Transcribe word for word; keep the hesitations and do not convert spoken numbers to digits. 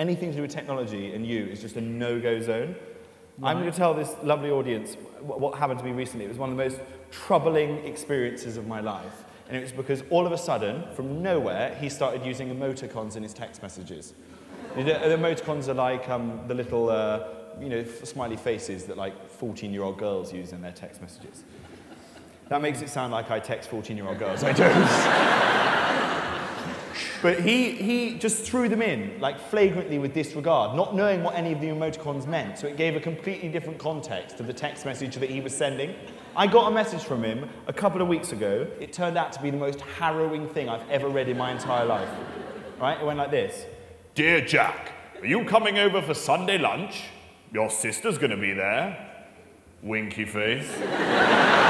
anything to do with technology and you is just a no-go zone. Right. I'm going to tell this lovely audience what happened to me recently. It was one of the most troubling experiences of my life. And it was because all of a sudden, from nowhere, he started using emoticons in his text messages. The emoticons are like um, the little, uh, you know, smiley faces that like fourteen-year-old girls use in their text messages. That makes it sound like I text fourteen-year-old girls. I don't. But he, he just threw them in, like, flagrantly with disregard, not knowing what any of the emoticons meant. So it gave a completely different context to the text message that he was sending. I got a message from him a couple of weeks ago. It turned out to be the most harrowing thing I've ever read in my entire life. Right? It went like this. Dear Jack, are you coming over for Sunday lunch? Your sister's going to be there. Winky face.